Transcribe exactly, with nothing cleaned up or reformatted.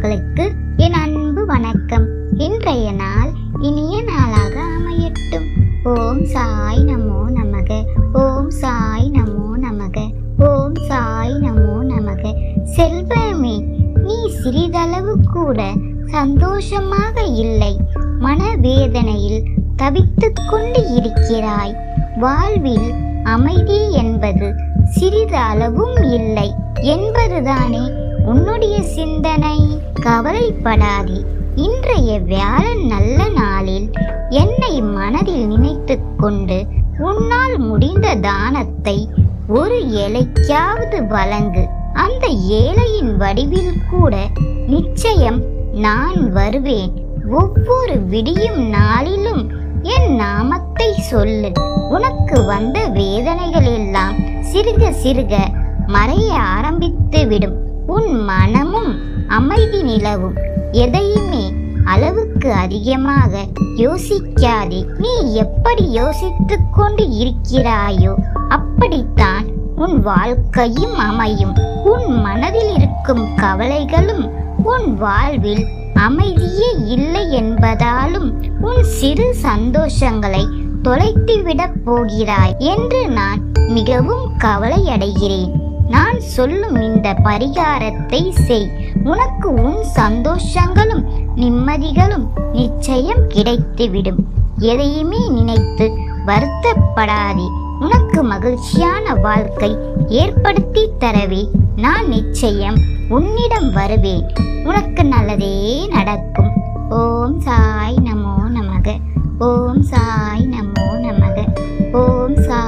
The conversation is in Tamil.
உறவுகளுக்கு என் அன்பு வணக்கம். இன்றைய நாள் இனிய நாளாக அமையட்டும். ஓம் சாய் நமோ நமக, ஓம் சாய் நமோ நமக, ஓம் சாய் நமோ நமக. செல்வமே, நீ சிறிதளவு கூட சந்தோஷமாக இல்லை, மனவேதனையில் தவித்து கொண்டு இருக்கிறாய். வாழ்வில் அமைதி என்பது சிறிது அளவும் இல்லை என்பதுதானே உன்னுடைய சிந்தனை. கவலைப்படாதே, இன்றைய வியாழன் நல்ல நாளில் என்னை மனதில் நினைத்து கொண்டு உன்னால் முடிந்த தானத்தை ஒரு ஏழைக்காவது வழங்கு. அந்த ஏழையின் வடிவில் கூட நிச்சயம் நான் வருவேன். ஒவ்வொரு விடியும் நாளிலும் என் நாமத்தை சொல்லு. உனக்கு வந்த வேதனைகள் எல்லாம் சிறுக சிறுக மறைய ஆரம்பித்து விடும். உன் மனமும் அமைதி நிலவும். எதையுமே அளவுக்கு அதிகமாக யோசிக்காதே. நீ எப்படி யோசித்து கொண்டு இருக்கிறாயோ அப்படித்தான் உன் வாழ்க்கையும் அமையும். உன் மனதில் இருக்கும் கவலைகளும் உன் வாழ்வில் அமைதியே இல்லை என்பதாலும் உன் சிறு சந்தோஷங்களை தொலைத்துவிடப் போகிறாய் என்று நான் மிகவும் கவலையடைகிறேன். நான் சொல்லும் இந்த பரிகாரத்தை செய். உனக்கு உன் சந்தோஷங்களும் நிம்மதிகளும் நிச்சயம் கிடைத்துவிடும். எதையுமே நினைத்து வருத்தப்படாதே. உனக்கு மகிழ்ச்சியான வாழ்க்கை ஏற்படுத்தி தரவே நான் நிச்சயம் உன்னிடம் வருவேன். உனக்கு நல்லதே நடக்கும். ஓம் சாய் நமோ நமக, ஓம் சாய் நமோ நமக, ஓம் சாய்.